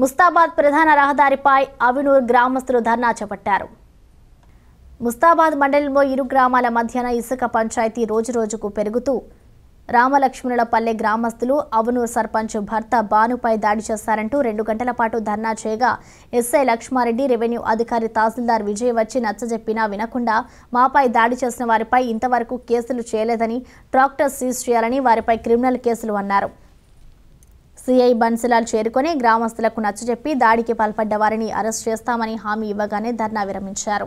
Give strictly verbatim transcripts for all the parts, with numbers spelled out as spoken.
ముస్తాబాద్ ప్రధాన రహదారిపై అవినూర్ గ్రామస్తులు ధర్నా చేపట్టారు। ముస్తాబాద్ మండలంలో ఇరు గ్రామాల మధ్యన ఇసుక పంచాయతీ రోజురోజుకు పెరుగుతూ రామలక్ష్మణులపల్లె గ్రామస్తులు అవినూర్ సర్పంచ్ భర్త బానుపై దాడి చేశారంటూ రెండు గంటల పాటు ధర్నా చేయగా ఎస్ఐ లక్ష్మారెడ్డి, రెవెన్యూ అధికారి తహసీల్దార్ విజయ్ వచ్చి నచ్చజెప్పినా వినకుండా మాపై దాడి చేసిన వారిపై ఇంతవరకు కేసులు చేయలేదని, ట్రాక్టర్ సీజ్ చేయాలని వారిపై క్రిమినల్ కేసులు అన్నారు। सीआई बन्सलाल चेरुकोनी ग्रामस्थुलकु नच्चजेप्पि दाडिकी पाल्पड्ड वारिनि अरेस्ट चेस्तामनि हामी इव्वगाने धर्ना विरमिंचारु।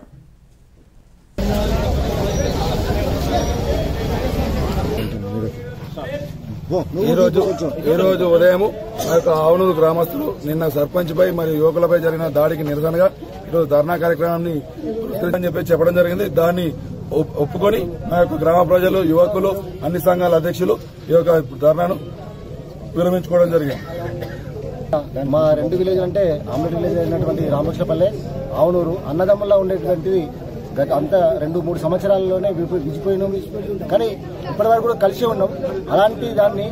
ఈ రోజు ఈ రోజు ఉదయం ఆవునూరు గ్రామస్తులు నిన్న సర్పంచ్ పై మరియు యువకులపై జరిగిన దాడికి నిరసనగా ఈరోజు ధర్నా కార్యక్రమాన్ని చెప్పడం జరిగింది। దాన్ని ఒప్పుకొని మా యొక్క గ్రామ ప్రజలు, యువకులు, అన్ని సంఘాల అధ్యక్షులు ఈ యొక్క ధర్నాను విరమించుకోవడం జరిగింది। మా రెండు విలేజ్ అంటే ఆమ్లెట్ విలేజ్ అయినటువంటి రామలక్ష్మణపల్లె, ఆవునూరు అన్నదమ్ముల్లో ఉండేటువంటివి గత అంతా రెండు మూడు సంవత్సరాలలోనే విడిపోయినాం, కానీ ఇప్పటి వరకు కూడా కలిసి ఉన్నాం। అలాంటి దాన్ని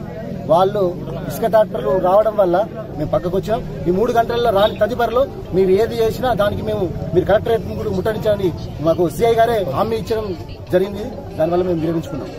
వాళ్ళు ఇసుక ట్రాక్టర్లు రావడం వల్ల మేము పక్కకు వచ్చాం। ఈ మూడు గంటల్లో రాని తదుపరిలో మీరు ఏది చేసినా దానికి మేము మీరు కలెక్టరేట్ కూడా ముట్టడించాలని మాకు సిఐ గారే హామీ ఇచ్చడం జరిగింది। దానివల్ల మేము విరమించుకున్నాం।